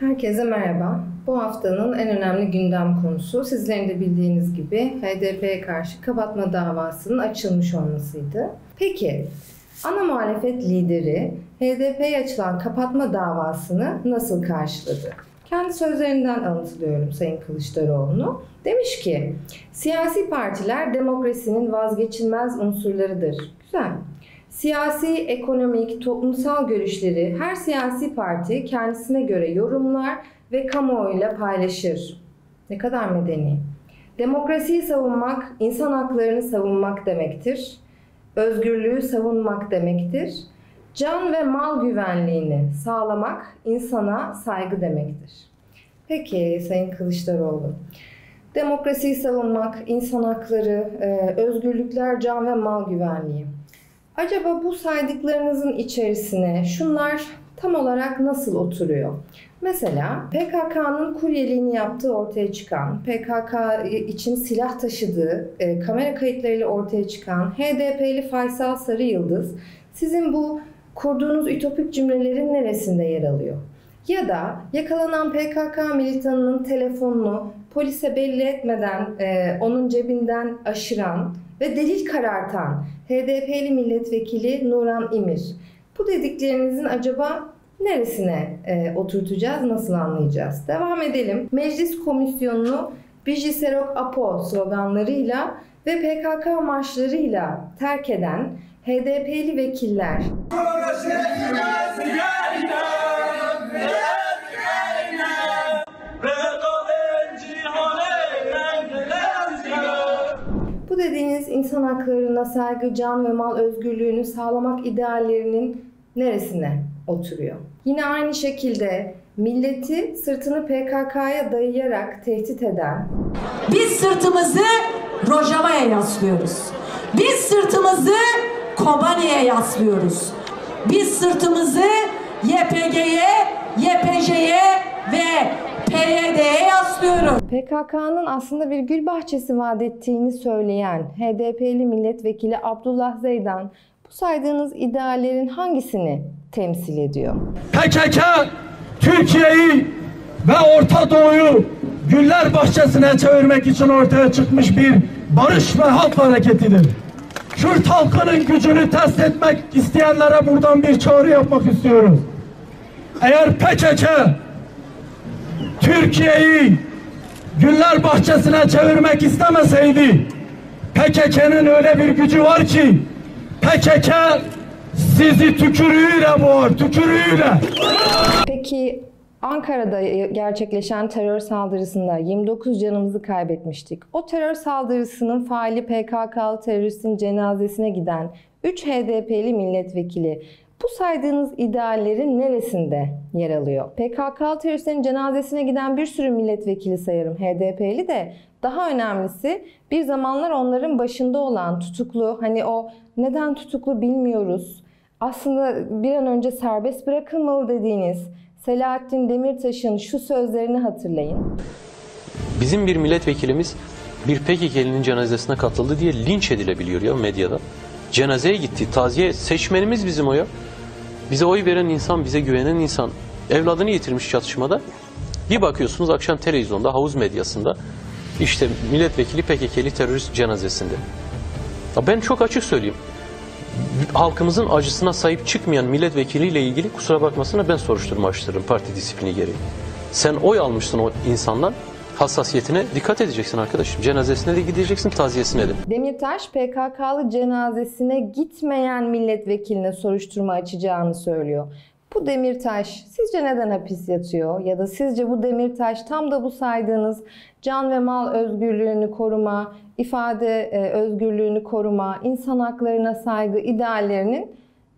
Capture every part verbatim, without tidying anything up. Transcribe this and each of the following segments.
Herkese merhaba. Bu haftanın en önemli gündem konusu sizlerin de bildiğiniz gibi H D P'ye karşı kapatma davasının açılmış olmasıydı. Peki ana muhalefet lideri H D P'ye açılan kapatma davasını nasıl karşıladı? Kendi sözlerinden alıntılıyorum Sayın Kılıçdaroğlu'nu. Demiş ki, siyasi partiler demokrasinin vazgeçilmez unsurlarıdır. Güzel. Siyasi, ekonomik, toplumsal görüşleri her siyasi parti kendisine göre yorumlar ve kamuoyuyla paylaşır. Ne kadar medeni. Demokrasiyi savunmak, insan haklarını savunmak demektir. Özgürlüğü savunmak demektir. Can ve mal güvenliğini sağlamak insana saygı demektir. Peki Sayın Kılıçdaroğlu, demokrasiyi savunmak, insan hakları, özgürlükler, can ve mal güvenliği. Acaba bu saydıklarınızın içerisine şunlar tam olarak nasıl oturuyor? Mesela P K K'nın kuryeliğini yaptığı ortaya çıkan, P K K için silah taşıdığı, e, kamera kayıtlarıyla ortaya çıkan H D P'li Faysal Sarı Yıldız, sizin bu kurduğunuz ütopik cümlelerin neresinde yer alıyor? Ya da yakalanan P K K militanının telefonunu polise belli etmeden e, onun cebinden aşıran ve delil karartan H D P'li milletvekili Nuran İmir. Bu dediklerinizin acaba neresine e, oturtacağız, nasıl anlayacağız? Devam edelim. Meclis komisyonunu Bijiserok Apo sloganlarıyla ve P K K marşlarıyla terk eden H D P'li vekiller. Bu dediğiniz insan haklarına saygı, can ve mal özgürlüğünü sağlamak ideallerinin neresine oturuyor? Yine aynı şekilde milleti sırtını P K K'ya dayayarak tehdit eden... Biz sırtımızı Rojava'ya yaslıyoruz. Biz sırtımızı Kobani'ye yaslıyoruz. Biz sırtımızı Y P G'ye, Y P J'ye ve P Y D'ye yaslıyoruz. P K K'nın aslında bir gül bahçesi vaat ettiğini söyleyen H D P'li milletvekili Abdullah Zeydan, bu saydığınız ideallerin hangisini temsil ediyor? P K K, Türkiye'yi ve Orta Doğu'yu güller bahçesine çevirmek için ortaya çıkmış bir barış ve halk hareketidir. Kürt halkının gücünü test etmek isteyenlere buradan bir çağrı yapmak istiyoruz. Eğer P K K Türkiye'yi güller bahçesine çevirmek istemeseydi, P K K'nın öyle bir gücü var ki, P K K sizi tükürüğüyle boğar, tükürüğüyle. Peki Ankara'da gerçekleşen terör saldırısında yirmi dokuz canımızı kaybetmiştik. O terör saldırısının faili P K K'lı teröristin cenazesine giden üç H D P'li milletvekili, bu saydığınız ideallerin neresinde yer alıyor? P K K'lı teröristlerin cenazesine giden bir sürü milletvekili sayarım, H D P'li de. Daha önemlisi bir zamanlar onların başında olan tutuklu, hani o neden tutuklu bilmiyoruz, aslında bir an önce serbest bırakılmalı dediğiniz Selahattin Demirtaş'ın şu sözlerini hatırlayın. Bizim bir milletvekilimiz bir P K K'linin cenazesine katıldı diye linç edilebiliyor ya medyada. Cenazeye gitti, taziye, seçmenimiz bizim o ya. Bize oy veren insan, bize güvenen insan evladını yitirmiş çatışmada. Bir bakıyorsunuz akşam televizyonda, havuz medyasında işte milletvekili P K K'li terörist cenazesinde. Ya ben çok açık söyleyeyim. Halkımızın acısına sahip çıkmayan milletvekiliyle ilgili kusura bakmasına ben soruşturma açtırırım parti disiplini gereği. Sen oy almışsın o insandan. Hassasiyetine dikkat edeceksin arkadaşım. Cenazesine de gideceksin, taziyesine de. Demirtaş, P K K'lı cenazesine gitmeyen milletvekiline soruşturma açacağını söylüyor. Bu Demirtaş sizce neden hapis yatıyor? Ya da sizce bu Demirtaş tam da bu saydığınız can ve mal özgürlüğünü koruma, ifade özgürlüğünü koruma, insan haklarına saygı ideallerinin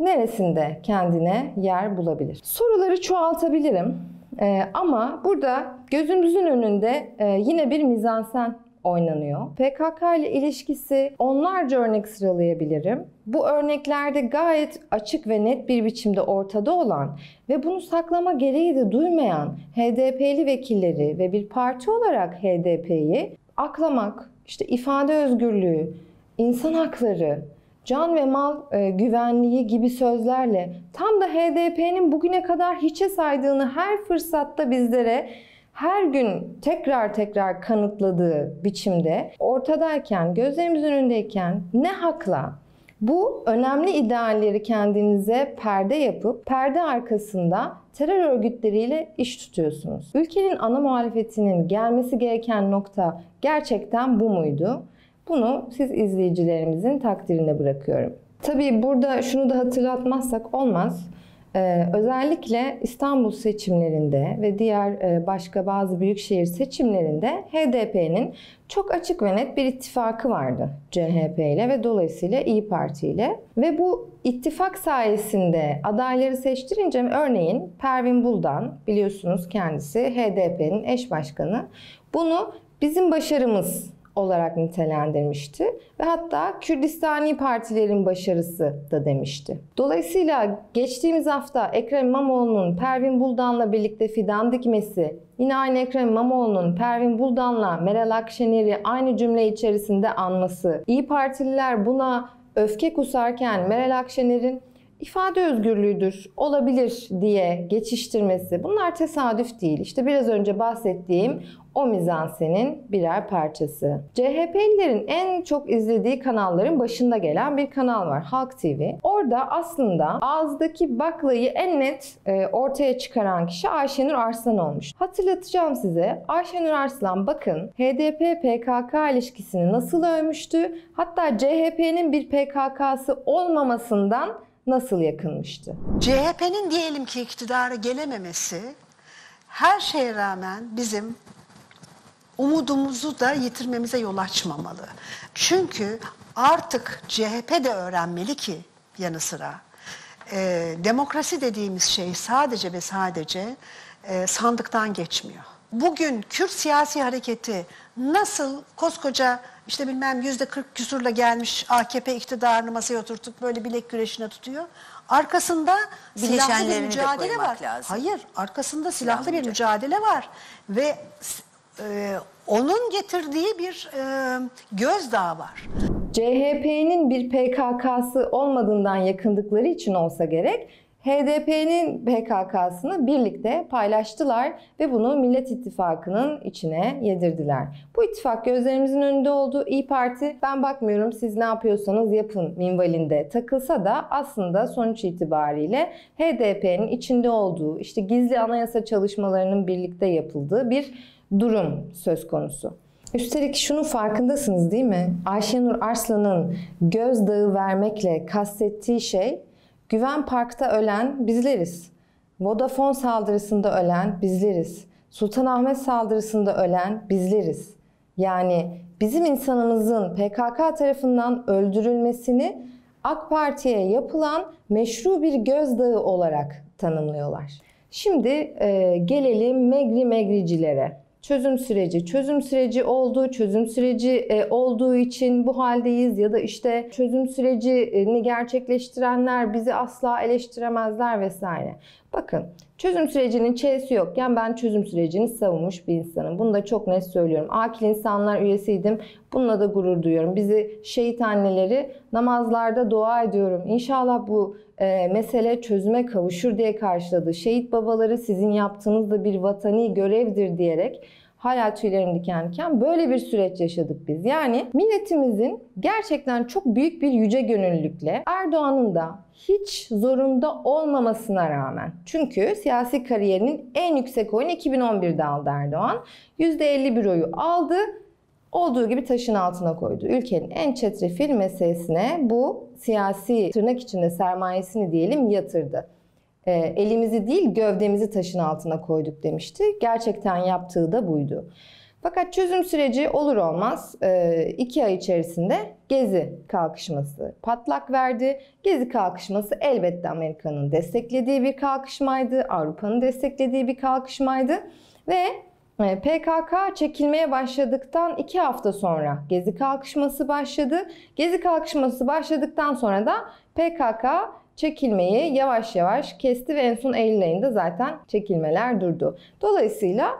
neresinde kendine yer bulabilir? Soruları çoğaltabilirim. Ee, ama burada gözümüzün önünde e, yine bir mizansen oynanıyor. P K K ile ilişkisi onlarca örnek sıralayabilirim. Bu örneklerde gayet açık ve net bir biçimde ortada olan ve bunu saklama gereği de duymayan H D P'li vekilleri ve bir parti olarak H D P'yi aklamak, işte ifade özgürlüğü, insan hakları, can ve mal e, güvenliği gibi sözlerle tam da H D P'nin bugüne kadar hiçe saydığını her fırsatta bizlere her gün tekrar tekrar kanıtladığı biçimde ortadayken, gözlerimizin önündeyken ne hakla bu önemli idealleri kendinize perde yapıp perde arkasında terör örgütleriyle iş tutuyorsunuz? Ülkenin ana muhalefetinin gelmesi gereken nokta gerçekten bu muydu? Bunu siz izleyicilerimizin takdirine bırakıyorum. Tabii burada şunu da hatırlatmazsak olmaz. Ee, özellikle İstanbul seçimlerinde ve diğer e, başka bazı büyükşehir seçimlerinde H D P'nin çok açık ve net bir ittifakı vardı C H P ile ve dolayısıyla İyi Parti ile. Ve bu ittifak sayesinde adayları seçtirince örneğin Pervin Buldan, biliyorsunuz kendisi H D P'nin eş başkanı, bunu bizim başarımız olarak nitelendirmişti ve hatta Kürdistani partilerin başarısı da demişti. Dolayısıyla geçtiğimiz hafta Ekrem İmamoğlu'nun Pervin Buldan'la birlikte fidan dikmesi, yine aynı Ekrem İmamoğlu'nun Pervin Buldan'la Meral Akşener'i aynı cümle içerisinde anması, İyi Partililer buna öfke kusarken Meral Akşener'in ifade özgürlüğüdür, olabilir diye geçiştirmesi, bunlar tesadüf değil. İşte biraz önce bahsettiğim o mizansenin birer parçası. C H P'lilerin en çok izlediği kanalların başında gelen bir kanal var, Halk T V. Orada aslında ağızdaki baklayı en net ortaya çıkaran kişi Ayşenur Arslan olmuş. Hatırlatacağım size, Ayşenur Arslan bakın H D P P K K ilişkisini nasıl övmüştü, hatta C H P'nin bir P K K'sı olmamasından nasıl yakınmıştı? C H P'nin diyelim ki iktidara gelememesi her şeye rağmen bizim umudumuzu da yitirmemize yol açmamalı. Çünkü artık C H P de öğrenmeli ki yanı sıra e, demokrasi dediğimiz şey sadece ve sadece e, sandıktan geçmiyor. Bugün Kürt siyasi hareketi nasıl koskoca işte bilmem yüzde kırk küsurla gelmiş A K P iktidarını masaya oturtup böyle bilek güreşine tutuyor. Arkasında silahlı bir mücadele var. Lazım. Hayır, arkasında silahlı, silahlı bir mücadele var ve e, onun getirdiği bir e, gözdağı var. C H P'nin bir P K K'sı olmadığından yakındıkları için olsa gerek, H D P'nin P K K'sını birlikte paylaştılar ve bunu Millet İttifakı'nın içine yedirdiler. Bu ittifak gözlerimizin önünde oldu. İyi Parti ben bakmıyorum siz ne yapıyorsanız yapın minvalinde takılsa da aslında sonuç itibariyle H D P'nin içinde olduğu, işte gizli anayasa çalışmalarının birlikte yapıldığı bir durum söz konusu. Üstelik şunun farkındasınız değil mi? Ayşenur Arslan'ın gözdağı vermekle kastettiği şey, Güven Park'ta ölen bizleriz. Vodafone saldırısında ölen bizleriz. Sultanahmet saldırısında ölen bizleriz. Yani bizim insanımızın P K K tarafından öldürülmesini A K Parti'ye yapılan meşru bir gözdağı olarak tanımlıyorlar. Şimdi e, gelelim megri megricilere. Çözüm süreci, çözüm süreci oldu, çözüm süreci olduğu için bu haldeyiz ya da işte çözüm sürecini gerçekleştirenler bizi asla eleştiremezler vesaire. Bakın çözüm sürecinin ç'si yokken ben çözüm sürecini savunmuş bir insanım. Bunu da çok net söylüyorum. Akil insanlar üyesiydim. Bununla da gurur duyuyorum. Bizi şehit anneleri namazlarda dua ediyorum. İnşallah bu e, mesele çözüme kavuşur diye karşıladı. Şehit babaları sizin yaptığınız da bir vatani görevdir diyerek hala tüylerim diken diken böyle bir süreç yaşadık biz. Yani milletimizin gerçekten çok büyük bir yüce gönüllülükle Erdoğan'ın da hiç zorunda olmamasına rağmen. Çünkü siyasi kariyerinin en yüksek oyunu iki bin on bir'de aldı Erdoğan. yüzde elli bir oyu aldı. Olduğu gibi taşın altına koydu. Ülkenin en çetrefil meselesine bu siyasi tırnak içinde sermayesini diyelim yatırdı. E, elimizi değil gövdemizi taşın altına koyduk demişti. Gerçekten yaptığı da buydu. Fakat çözüm süreci olur olmaz e, iki ay içerisinde Gezi kalkışması patlak verdi. Gezi kalkışması elbette Amerika'nın desteklediği bir kalkışmaydı. Avrupa'nın desteklediği bir kalkışmaydı. Ve P K K çekilmeye başladıktan iki hafta sonra Gezi kalkışması başladı. Gezi kalkışması başladıktan sonra da P K K çekilmeyi yavaş yavaş kesti ve en son Eylül ayında zaten çekilmeler durdu. Dolayısıyla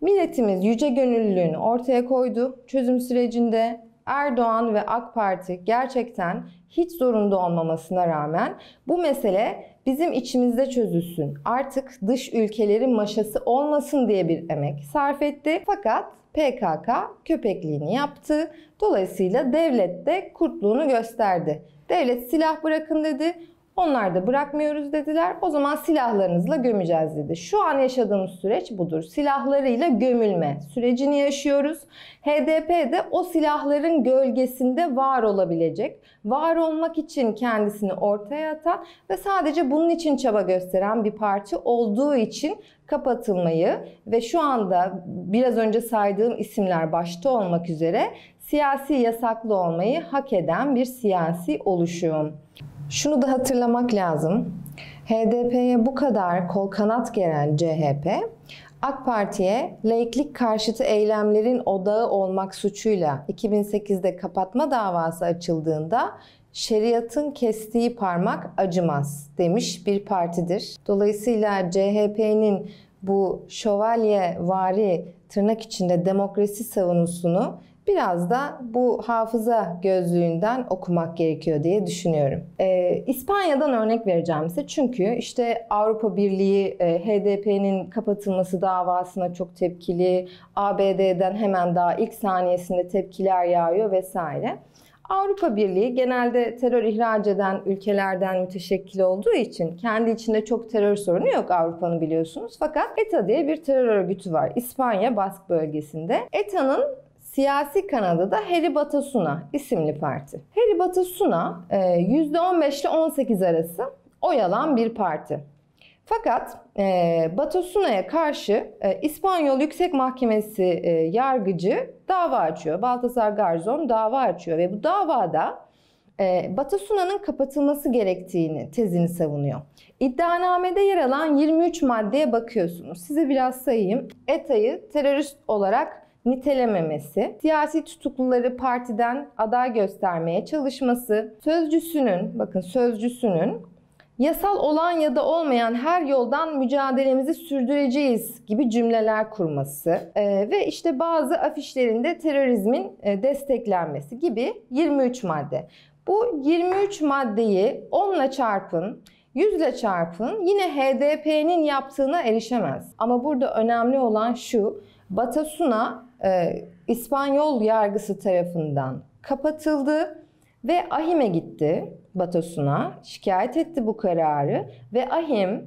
milletimiz yüce gönüllülüğünü ortaya koydu. Çözüm sürecinde Erdoğan ve AK Parti gerçekten hiç zorunda olmamasına rağmen bu mesele bizim içimizde çözülsün, artık dış ülkelerin maşası olmasın diye bir emek sarf etti. Fakat P K K köpekliğini yaptı. Dolayısıyla devlet de kurtluğunu gösterdi. Devlet silah bırakın dedi. Onlar da bırakmıyoruz dediler. O zaman silahlarınızla gömeceğiz dedi. Şu an yaşadığımız süreç budur. Silahlarıyla gömülme sürecini yaşıyoruz. H D P de o silahların gölgesinde var olabilecek, var olmak için kendisini ortaya atan ve sadece bunun için çaba gösteren bir parti olduğu için kapatılmayı ve şu anda biraz önce saydığım isimler başta olmak üzere siyasi yasaklı olmayı hak eden bir siyasi oluşum. Şunu da hatırlamak lazım. H D P'ye bu kadar kol kanat gelen C H P, AK Parti'ye laiklik karşıtı eylemlerin odağı olmak suçuyla iki bin sekizde kapatma davası açıldığında şeriatın kestiği parmak acımaz demiş bir partidir. Dolayısıyla C H P'nin bu şövalyevari tırnak içinde demokrasi savunusunu biraz da bu hafıza gözlüğünden okumak gerekiyor diye düşünüyorum. Ee, İspanya'dan örnek vereceğim size. Çünkü işte Avrupa Birliği e, H D P'nin kapatılması davasına çok tepkili. A B D'den hemen daha ilk saniyesinde tepkiler yağıyor vesaire. Avrupa Birliği genelde terör ihraç eden ülkelerden müteşekkil olduğu için kendi içinde çok terör sorunu yok Avrupa'nın, biliyorsunuz. Fakat ETA diye bir terör örgütü var İspanya Bask bölgesinde. ETA'nın siyasi kanadı da Herri Batasuna isimli parti. Herri Batasuna yüzde on beş ile on sekiz arası oy alan bir parti. Fakat Batasuna'ya karşı İspanyol Yüksek Mahkemesi yargıcı dava açıyor. Baltasar Garzon dava açıyor ve bu davada Batasuna'nın kapatılması gerektiğini, tezini savunuyor. İddianamede yer alan yirmi üç maddeye bakıyorsunuz. Size biraz sayayım. ETA'yı terörist olarak nitelememesi, siyasi tutukluları partiden aday göstermeye çalışması, sözcüsünün, bakın sözcüsünün, yasal olan ya da olmayan her yoldan mücadelemizi sürdüreceğiz gibi cümleler kurması e, ve işte bazı afişlerinde terörizmin e, desteklenmesi gibi yirmi üç madde. Bu yirmi üç maddeyi onla çarpın, yüzle çarpın, yine H D P'nin yaptığına erişemez. Ama burada önemli olan şu: Batasuna e, İspanyol yargısı tarafından kapatıldı ve A İ H M'e gitti. Batasuna şikayet etti bu kararı ve A İ H M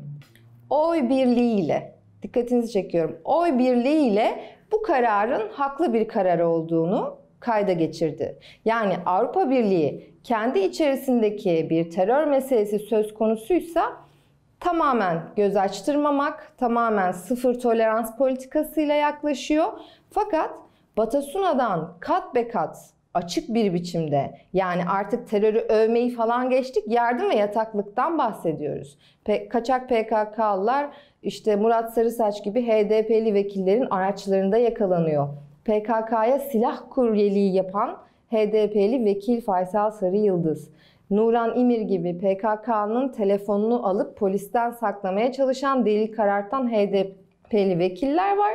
oy birliğiyle, dikkatinizi çekiyorum, oy birliğiyle bu kararın haklı bir karar olduğunu kayda geçirdi. Yani Avrupa Birliği kendi içerisindeki bir terör meselesi söz konusuysa tamamen göz açtırmamak, tamamen sıfır tolerans politikasıyla yaklaşıyor. Fakat Batasuna'dan kat be kat açık bir biçimde, yani artık terörü övmeyi falan geçtik, yardım ve yataklıktan bahsediyoruz. Pe- kaçak P K K'lılar işte Murat Sarısaç gibi H D P'li vekillerin araçlarında yakalanıyor. P K K'ya silah kuryeliği yapan H D P'li vekil Faysal Sarı Yıldız, Nuran İmir gibi P K K'nın telefonunu alıp polisten saklamaya çalışan delil karartan H D P'li vekiller var.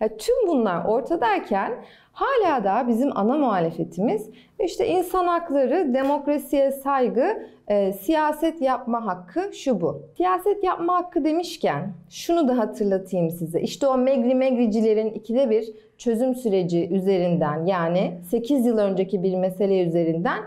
Ya tüm bunlar ortadayken hala da bizim ana muhalefetimiz işte insan hakları, demokrasiye saygı, e, siyaset yapma hakkı, şu bu. Siyaset yapma hakkı demişken şunu da hatırlatayım size. İşte o megri megricilerin ikide bir çözüm süreci üzerinden, yani sekiz yıl önceki bir mesele üzerinden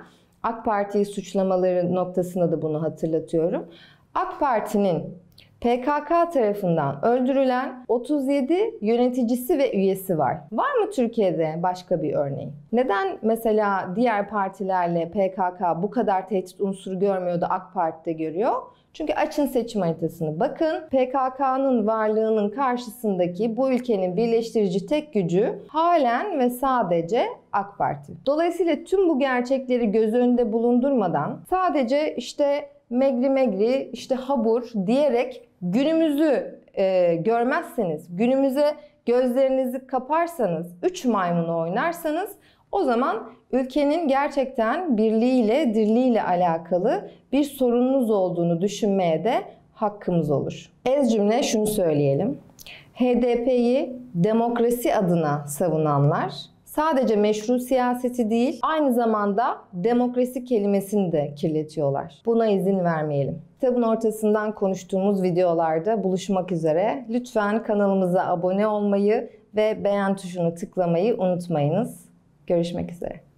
AK Parti'yi suçlamaları noktasında da bunu hatırlatıyorum. AK Parti'nin P K K tarafından öldürülen otuz yedi yöneticisi ve üyesi var. Var mı Türkiye'de başka bir örneği? Neden mesela diğer partilerle P K K bu kadar tehdit unsuru görmüyor da AK Parti'de görüyor? Çünkü açın seçim haritasını bakın. P K K'nın varlığının karşısındaki bu ülkenin birleştirici tek gücü halen ve sadece AK Parti. Dolayısıyla tüm bu gerçekleri göz önünde bulundurmadan sadece işte megri megri, işte habur diyerek günümüzü e, görmezseniz, günümüze gözlerinizi kaparsanız, üç maymunu oynarsanız, o zaman ülkenin gerçekten birliğiyle, dirliğiyle alakalı bir sorununuz olduğunu düşünmeye de hakkımız olur. Ez cümle şunu söyleyelim. H D P'yi demokrasi adına savunanlar sadece meşru siyaseti değil, aynı zamanda demokrasi kelimesini de kirletiyorlar. Buna izin vermeyelim. Kitabın ortasından konuştuğumuz videolarda buluşmak üzere. Lütfen kanalımıza abone olmayı ve beğen tuşunu tıklamayı unutmayınız. Görüşmek üzere.